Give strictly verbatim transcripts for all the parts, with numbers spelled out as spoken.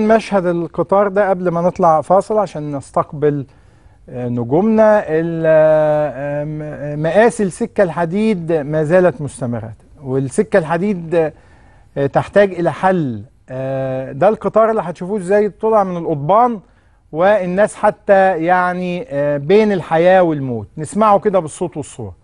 مشهد القطار ده قبل ما نطلع فاصل عشان نستقبل نجومنا. مقاسي السكة الحديد ما زالت مستمرة، والسكة الحديد تحتاج إلى حل. ده القطار اللي هتشوفوه ازاي طلع من القضبان، والناس حتى يعني بين الحياة والموت. نسمعه كده بالصوت والصورة.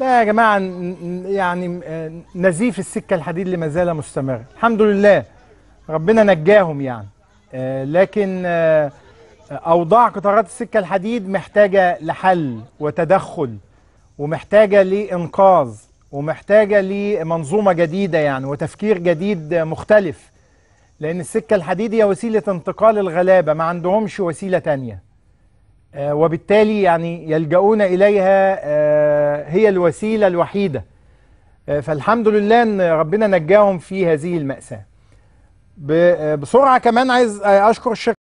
ده يا جماعه يعني نزيف السكه الحديد اللي ما زال مستمر، الحمد لله ربنا نجاهم يعني. لكن اوضاع قطارات السكه الحديد محتاجه لحل وتدخل، ومحتاجه لانقاذ، ومحتاجه لمنظومه جديده يعني، وتفكير جديد مختلف. لان السكه الحديد هي وسيله انتقال الغلابه، ما عندهمش وسيله تانيه، وبالتالي يعني يلجؤون إليها، هي الوسيلة الوحيدة. فالحمد لله أن ربنا نجاهم في هذه المأساة. بسرعة كمان عايز أشكر الشركة